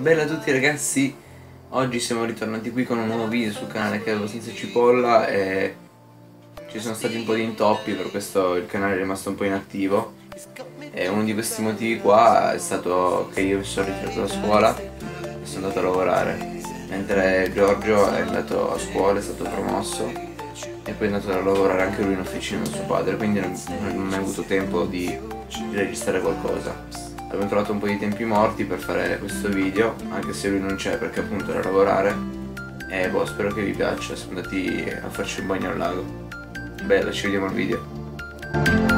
Bella a tutti ragazzi, oggi siamo ritornati qui con un nuovo video sul canale Kebab Senza Cipolla e ci sono stati un po' di intoppi, per questo il canale è rimasto un po' inattivo e uno di questi motivi qua è stato che io mi sono ritirato da scuola e sono andato a lavorare, mentre Giorgio è andato a scuola, è stato promosso e poi è andato a lavorare anche lui in officina con suo padre, quindi non ho avuto tempo di registrare qualcosa. Abbiamo trovato un po' di tempi morti per fare questo video, anche se lui non c'è perché appunto era a lavorare. E boh, spero che vi piaccia, siamo andati a farci un bagno al lago. Bella, ci vediamo al video.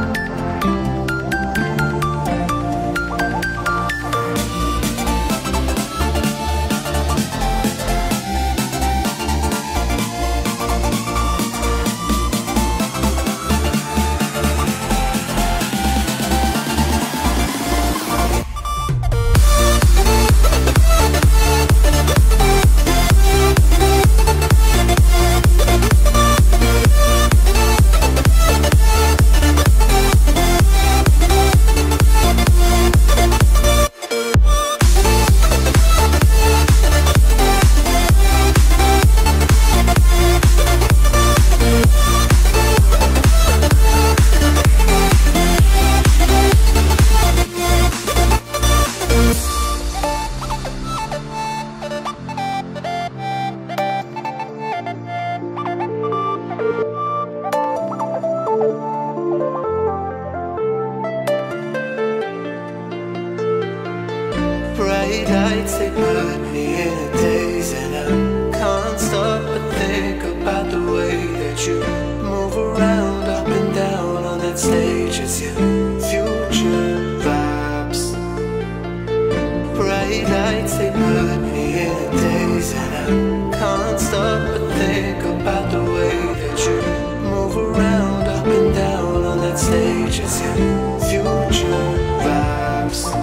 Nights they put me in a daze, and I can't stop but think about the way that you move around, up and down on that stage. It's your future vibes. Bright lights they put me in a daze, and I can't stop but think about the way that you move around, up and down on that stage. It's your future vibes.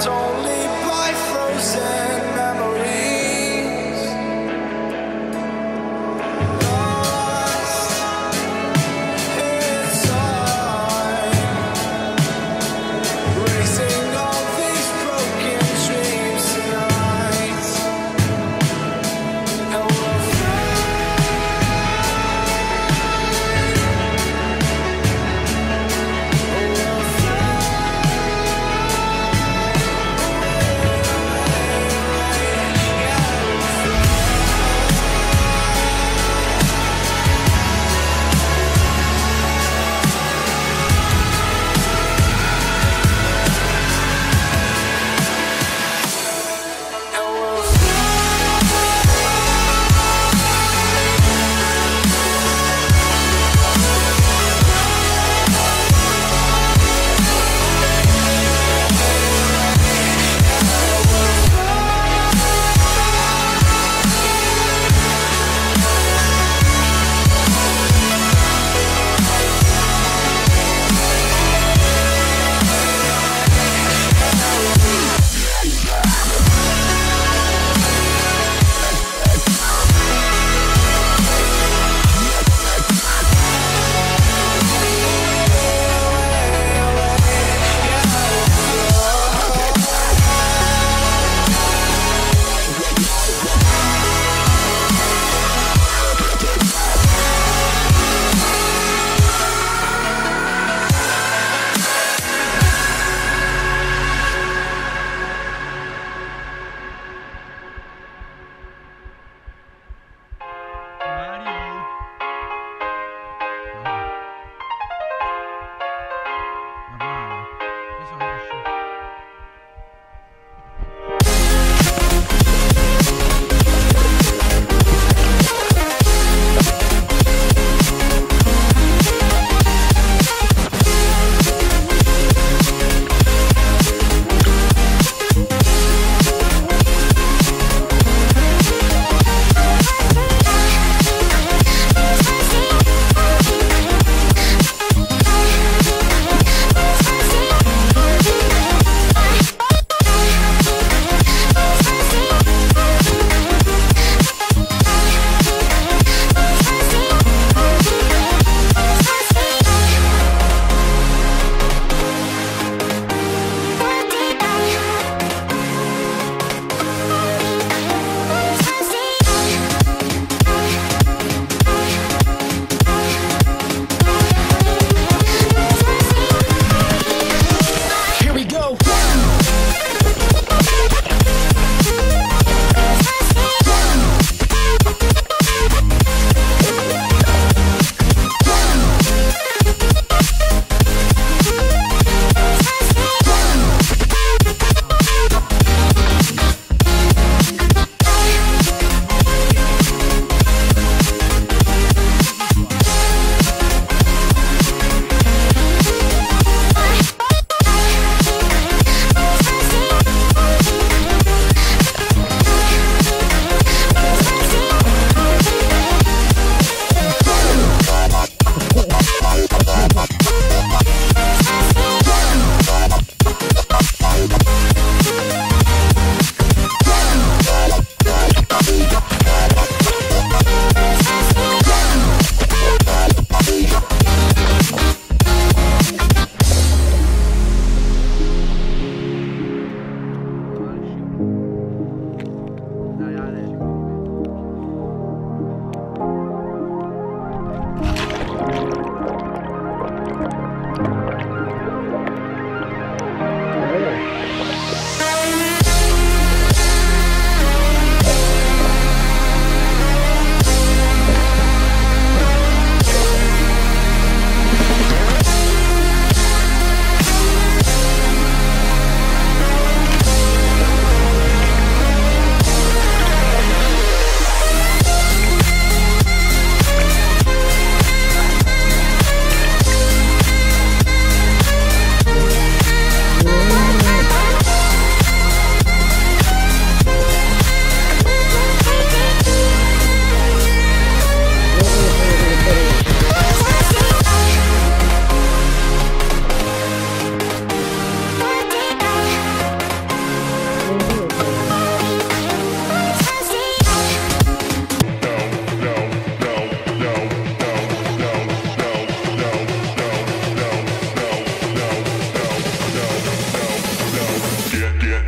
trapped only by frozen memories. Lost in time, racing all these broken dreams tonight. And we'll fly.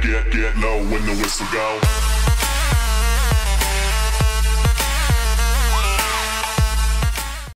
get low when the whistle go.